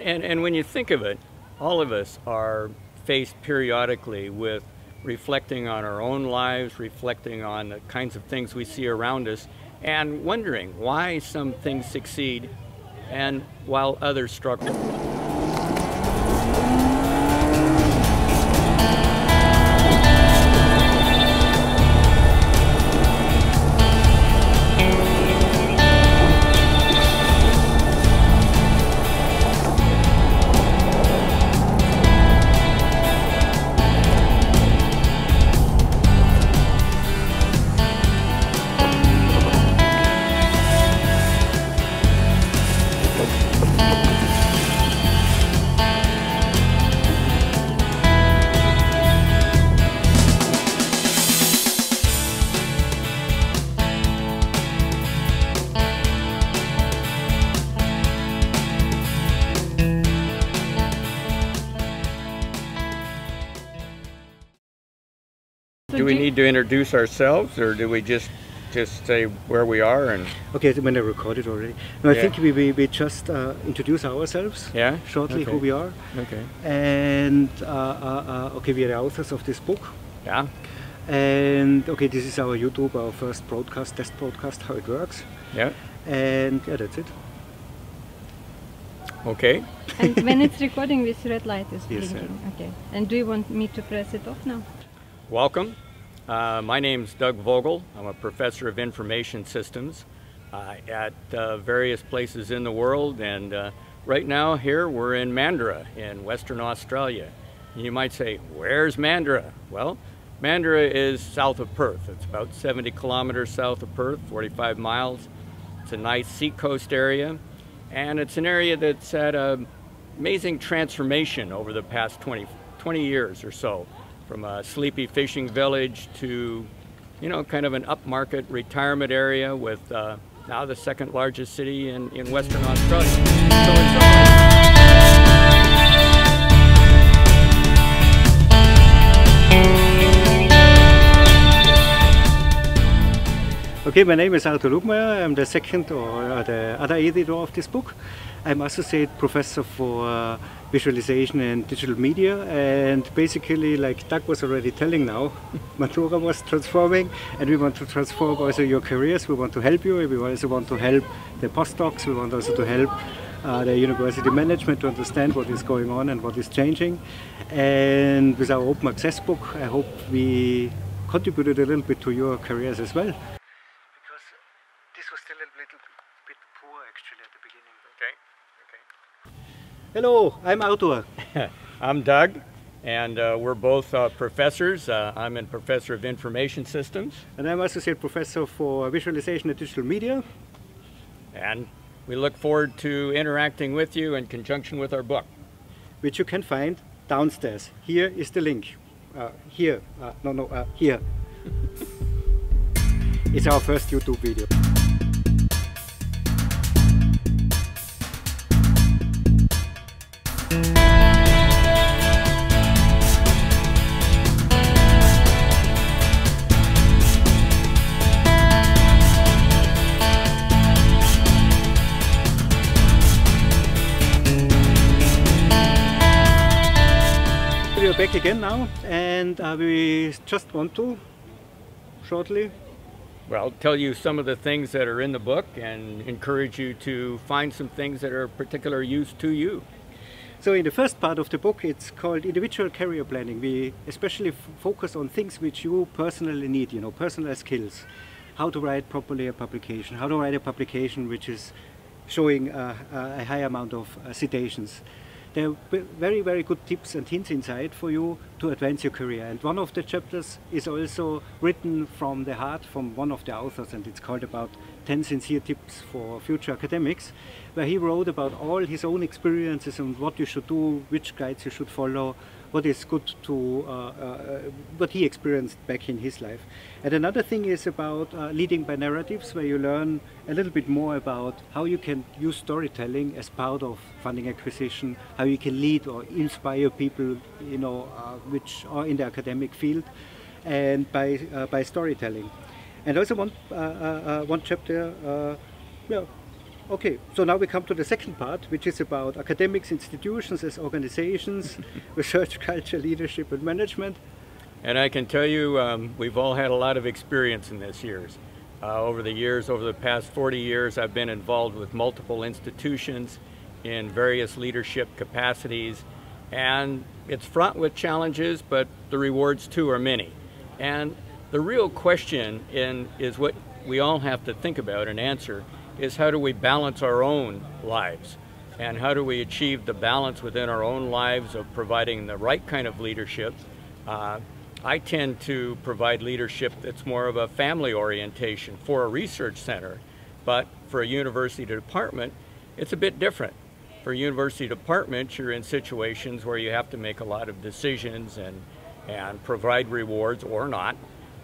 And when you think of it, all of us are faced periodically with reflecting on our own lives, reflecting on the kinds of things we see around us, and wondering why some things succeed and while others struggle. Do we need to introduce ourselves, or do we just say where we are? And okay, when I recorded already. No, yeah. I think we just introduce ourselves. Yeah. Shortly, okay. Who we are. Okay. And okay, we are the authors of this book. Yeah. And okay, this is our YouTube, our first broadcast, test broadcast, how it works. Yeah. And yeah, that's it. Okay. And when it's recording, this red light is blinking. Yes, okay. And do you want me to press it off now? Welcome. My name's Doug Vogel. I'm a professor of information systems at various places in the world, and right now here we're in Mandurah in Western Australia. And you might say, where's Mandurah? Well, Mandurah is south of Perth. It's about 70 kilometers south of Perth, 45 miles. It's a nice seacoast area, and it's an area that's had an amazing transformation over the past 20 years or so. From a sleepy fishing village to, you know, kind of an upmarket retirement area with now the second largest city in Western Australia. So okay, my name is Artur Lugmayr. I'm the second or the other editor of this book. I'm associate professor for visualization and digital media, and basically, like Doug was already telling now, Mandurah was transforming, and we want to transform also your careers. We want to help you, we also want to help the postdocs, we want also to help the university management to understand what is going on and what is changing. And with our open access book, I hope we contributed a little bit to your careers as well. Because this was still a little bit poor actually at the beginning. Okay. Hello, I'm Artur. I'm Doug, and we're both professors. I'm a professor of information systems. And I'm associate professor for visualization and digital media. And we look forward to interacting with you in conjunction with our book. Which you can find downstairs. Here is the link. Here, here. It's our first YouTube video. We are back again now, and we just want to shortly, well, tell you some of the things that are in the book and encourage you to find some things that are of particular use to you. So in the first part of the book, it's called individual career planning. We especially focus on things which you personally need, you know, personal skills, how to write properly a publication, how to write a publication which is showing a high amount of citations. There are very, very good tips and hints inside for you to advance your career. And one of the chapters is also written from the heart from one of the authors, and it's called about 10 sincere tips for future academics, where he wrote about all his own experiences and what you should do, which guides you should follow, what is good to, what he experienced back in his life. And another thing is about leading by narratives, where you learn a little bit more about how you can use storytelling as part of funding acquisition, how you can lead or inspire people, you know, which are in the academic field, and by storytelling. And also one chapter Okay, so now we come to the second part, which is about academics, institutions as organizations, research, culture, leadership and management. And I can tell you, we've all had a lot of experience in this years. Over the past 40 years, I've been involved with multiple institutions in various leadership capacities, and it's fraught with challenges, but the rewards too are many. And the real question is what we all have to think about and answer is how do we balance our own lives, and how do we achieve the balance within our own lives of providing the right kind of leadership. I tend to provide leadership that's more of a family orientation for a research center, but for a university department, it's a bit different. For a university department, you're in situations where you have to make a lot of decisions and provide rewards or not,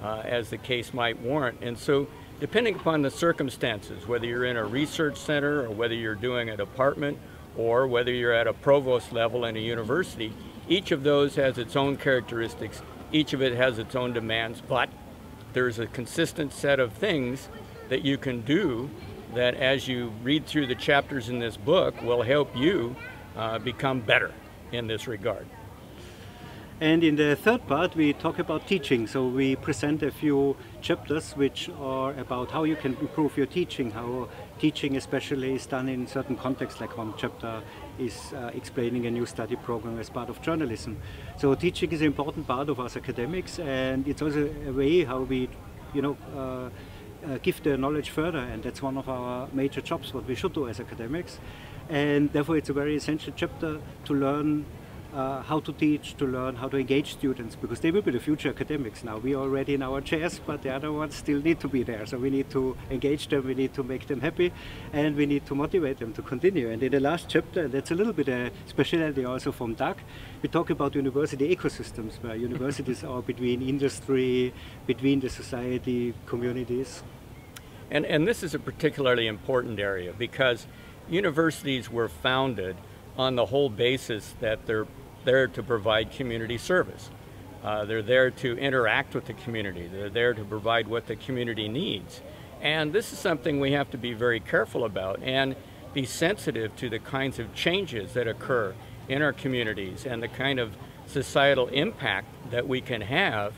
as the case might warrant. And so, depending upon the circumstances, whether you're in a research center or whether you're doing a department or whether you're at a provost level in a university, each of those has its own characteristics, each of it has its own demands, but there's a consistent set of things that you can do that, as you read through the chapters in this book, will help you become better in this regard. And in the third part, we talk about teaching. So we present a few chapters which are about how you can improve your teaching, how teaching especially is done in certain contexts, like one chapter is explaining a new study program as part of journalism. So teaching is an important part of us academics, and it's also a way how we, give the knowledge further, and that's one of our major jobs, what we should do as academics. And therefore it's a very essential chapter to learn how to teach, to learn how to engage students, because they will be the future academics now. We are already in our chairs, but the other ones still need to be there. So we need to engage them, we need to make them happy, and we need to motivate them to continue. And in the last chapter, that's a little bit a speciality also from Doug, we talk about university ecosystems, where universities are between industry, between the society, communities. And this is a particularly important area, because universities were founded on the whole basis that they're there to provide community service. They're there to interact with the community. They're there to provide what the community needs. And this is something we have to be very careful about and be sensitive to the kinds of changes that occur in our communities and the kind of societal impact that we can have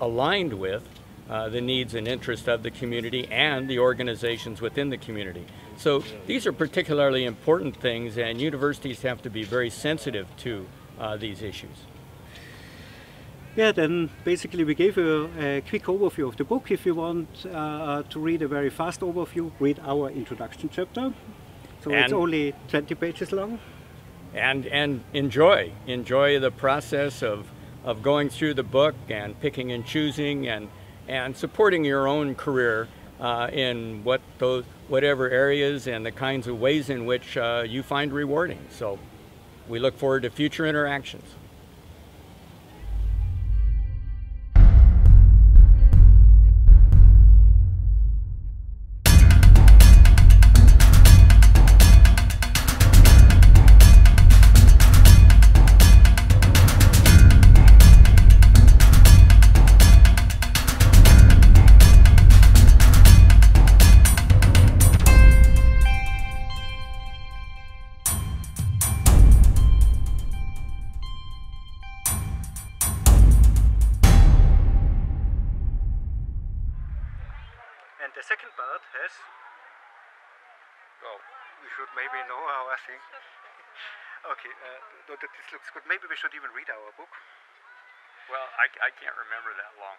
aligned with the needs and interests of the community and the organizations within the community. So these are particularly important things, and universities have to be very sensitive to these issues. Yeah, then basically we gave you a quick overview of the book. If you want to read a very fast overview, read our introduction chapter. So it's only 20 pages long. And enjoy the process of going through the book and picking and choosing and supporting your own career in whatever areas and the kinds of ways in which you find rewarding. So we look forward to future interactions. This looks good. Maybe we should even read our book. Well, I can't remember that long.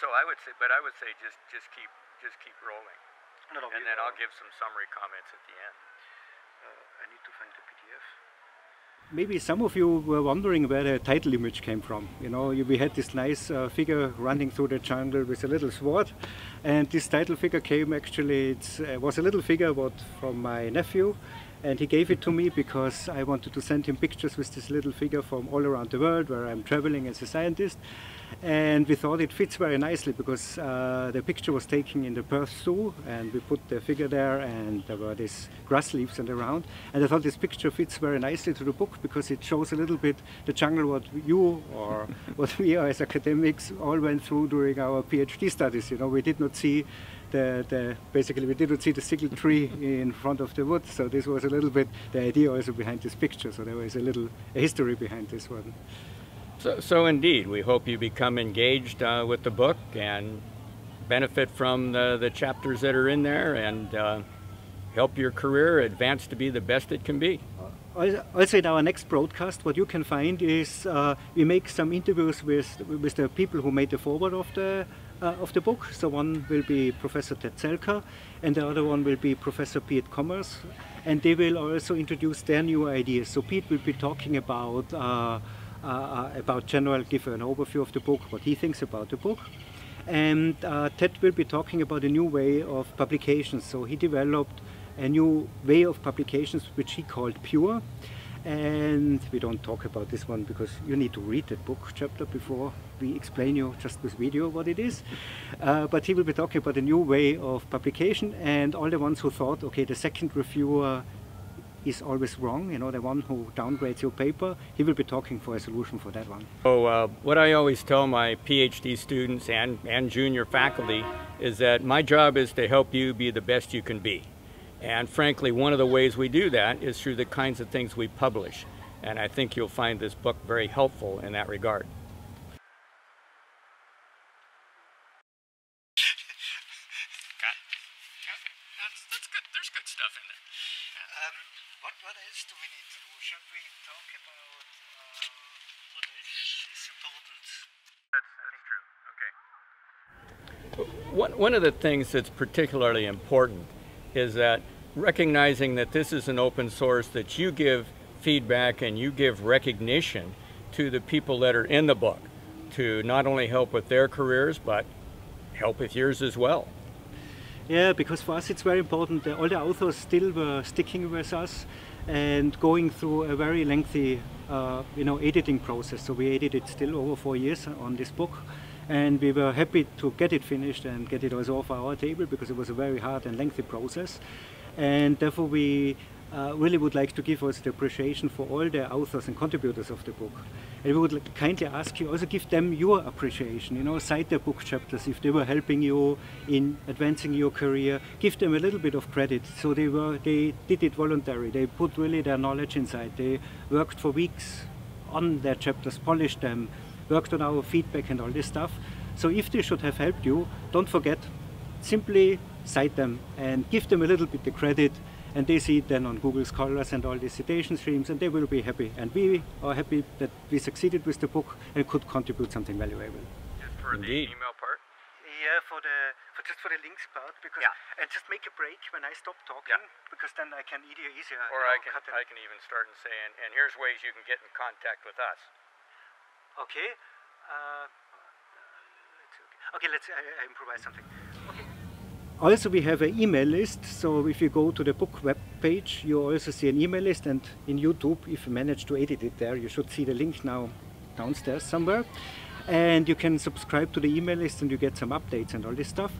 So I would say, but I would say just keep rolling. No, and then I'll give some summary comments at the end. I need to find the PDF. Maybe some of you were wondering where the title image came from. You know, we had this nice figure running through the jungle with a little sword, and this title figure came actually, it was a little figure from my nephew, and he gave it to me because I wanted to send him pictures with this little figure from all around the world where I'm traveling as a scientist. And we thought it fits very nicely because the picture was taken in the Perth Zoo, and we put the figure there, and there were these grass leaves and around. And I thought this picture fits very nicely to the book because it shows a little bit the jungle what you or what we as academics all went through during our PhD studies. You know, we did not see basically we didn't see the single tree in front of the woods, so this was a little bit the idea also behind this picture, so there was a history behind this one. So indeed, we hope you become engaged with the book and benefit from the chapters that are in there, and help your career advance to be the best it can be. Also in our next broadcast, what you can find is we make some interviews with the people who made the foreword of the book. So one will be Professor Ted Selker, and the other one will be Professor Piet Komers, and they will also introduce their new ideas. So Piet will be talking about general, give an overview of the book, what he thinks about the book. And Ted will be talking about a new way of publications. So he developed a new way of publications which he called PURE, and we don't talk about this one because you need to read that book chapter before we explain you just with video what it is, but he will be talking about a new way of publication, and all the ones who thought, okay, the second reviewer is always wrong, you know, the one who downgrades your paper, he will be talking for a solution for that one. So what I always tell my PhD students and junior faculty is that my job is to help you be the best you can be. And frankly, one of the ways we do that is through the kinds of things we publish. And I think you'll find this book very helpful in that regard. Got it. Okay. That's good. There's good stuff in there. What else do we need to do? Should we talk about what else is important? That's true. Okay. One of the things that's particularly important is that recognizing that this is an open source, that you give feedback and you give recognition to the people that are in the book to not only help with their careers, but help with yours as well. Yeah, because for us it's very important that all the authors still were sticking with us and going through a very lengthy editing process. So we edited still over 4 years on this book. And we were happy to get it finished and get it also off our table, because it was a very hard and lengthy process. And therefore we really would like to give us the appreciation for all the authors and contributors of the book. And we would kindly ask you also give them your appreciation, you know, cite their book chapters if they were helping you in advancing your career. Give them a little bit of credit. So they did it voluntarily. They put really their knowledge inside. They worked for weeks on their chapters, polished them, worked on our feedback and all this stuff. So if they should have helped you, don't forget, simply cite them and give them a little bit the credit, and they see it then on Google Scholars and all these citation streams, and they will be happy. And we are happy that we succeeded with the book and could contribute something valuable. Just for the email part? Yeah, just for the links part, because and just make a break when I stop talking, because then I can easier. Or I can even start and say, and here's ways you can get in contact with us. Okay. Okay, let's improvise something. Okay. Also, we have an email list. So if you go to the book web page, you also see an email list. And in YouTube, if you manage to edit it there, you should see the link now downstairs somewhere. And you can subscribe to the email list and you get some updates and all this stuff.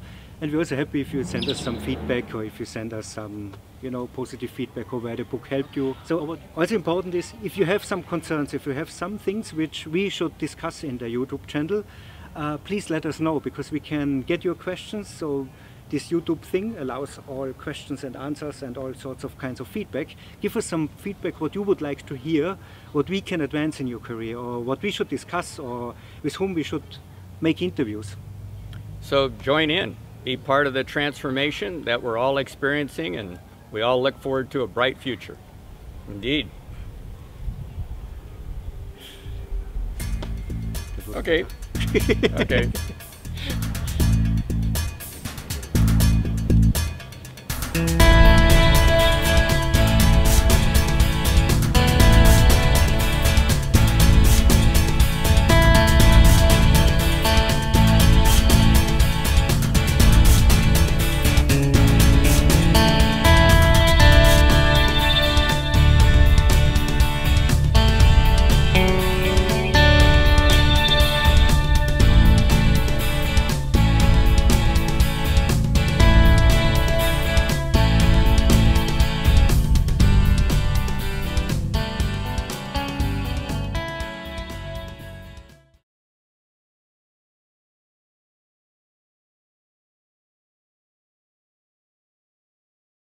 And we're also happy if you send us some feedback, or if you send us some, you know, positive feedback or where the book helped you. So what's also important is if you have some concerns, if you have some things which we should discuss in the YouTube channel, please let us know, because we can get your questions. So this YouTube thing allows all questions and answers and all sorts of kinds of feedback. Give us some feedback what you would like to hear, what we can advance in your career, or what we should discuss, or with whom we should make interviews. So join in. Be part of the transformation that we're all experiencing, and we all look forward to a bright future. Indeed. Okay. Okay.